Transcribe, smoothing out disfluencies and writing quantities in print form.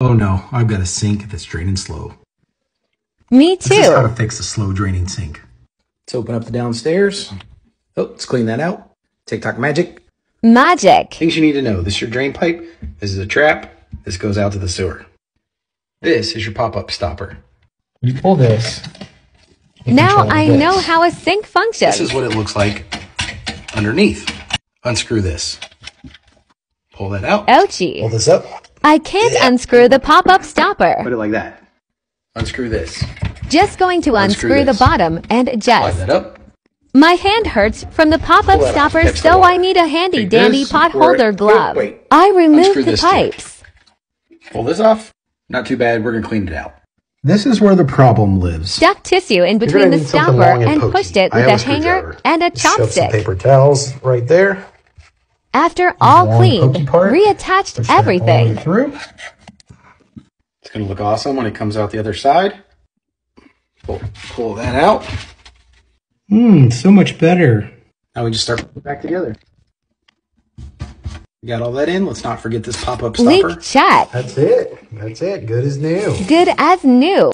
Oh no, I've got a sink that's draining slow. Me too. This is how to fix a slow draining sink. Let's open up the downstairs. Oh, let's clean that out. TikTok magic. Magic. Things you need to know. This is your drain pipe. This is a trap. This goes out to the sewer. This is your pop-up stopper. You pull this. Now I know how a sink functions. This is what it looks like underneath. Unscrew this. Pull that out. Ouchie. Pull this up. I can't unscrew the pop-up stopper. Put it like that. Unscrew this. Just going to unscrew the bottom and adjust. Slide that up. My hand hurts from the pop-up stopper, so I need a handy dandy pot holder glove. Wait. I removed the pipes. Pull this off. Not too bad. We're going to clean it out. This is where the problem lives. Stuck tissue in between the stopper and pushed it with a hanger and a chopstick. Paper towels right there. After all cleaned, reattached everything. It's going to look awesome when it comes out the other side. Pull that out. So much better. Now we just start putting it back together. We got all that in. Let's not forget this pop-up stopper. Leak check. That's it. Good as new.